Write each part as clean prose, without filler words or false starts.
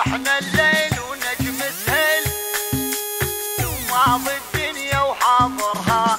احنا الليل ونجم سهل وماضي الدنيا وحاضرها.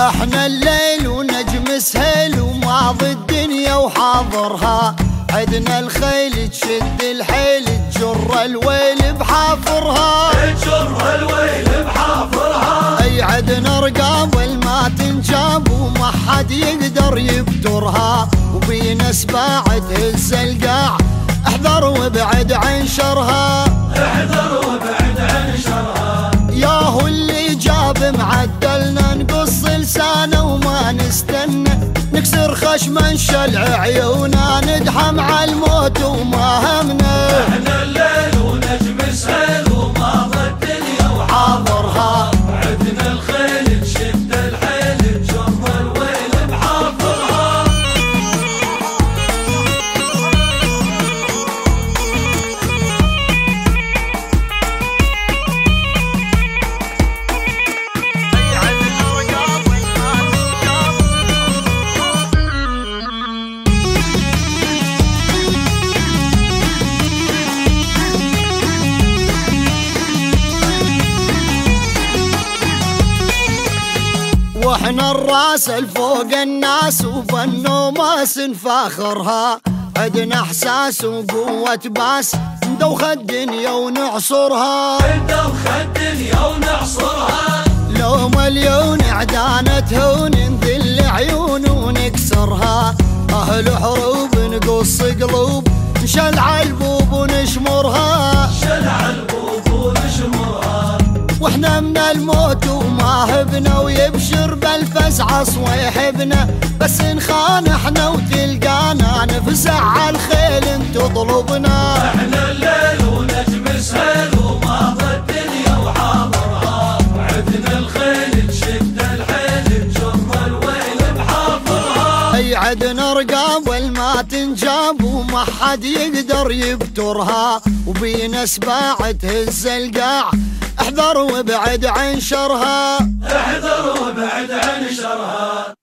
احنا الليل ونجم سهل وماضي الدنيا وحاضرها، عدنا الخيل تشد الحيل تجر الويل بحافرها، تجر الويل بحافرها. اي عدنا رقابل ما تنجاب وما حد يقدر يبترها، وبينا سباع تهز القاع احذر وابعد عن شرها، احذر وابعد عن شرها. ياهو اللي جاب معدلنا نقص لسانه وما نستنى، نكسر خشمه نشلع عيونا ندحم عالموت وما همنا. احنا الليل ونجم سهل وماضي الدنيا وحاضرها، عدنا الخيل تشد الحيل تجر الويل بحاضرها. واحنا الراس الفوق الناس وبالنوماس نفاخرها، عدنا احساس وقوة باس ندوخ الدنيا ونعصرها، ندوخ الدنيا ونعصرها. لو مليون اعدانا تهون نذل عيون ونكسرها، اهل حروب نقص قلوب نشلع البوب ونشمرها، نشلع البوب ونشمرها. واحنا من الموت وما هبنا، ويبشر بالفزع صويحبنا، بس نخان احنا وتلقانا نفزع عالخيل تطلبنا. احنا الليل ونجم سهل وماضي الدنيا وحاضرها، عدنا الخيل تشد الحيل تجر الويل بحاضرها. اي عدنا رقابل ما تنجاب وما حد يقدر يبترها، وبينا سباع تهز القاع احذر وابعد عن شرها، احذر وابعد عن شرها.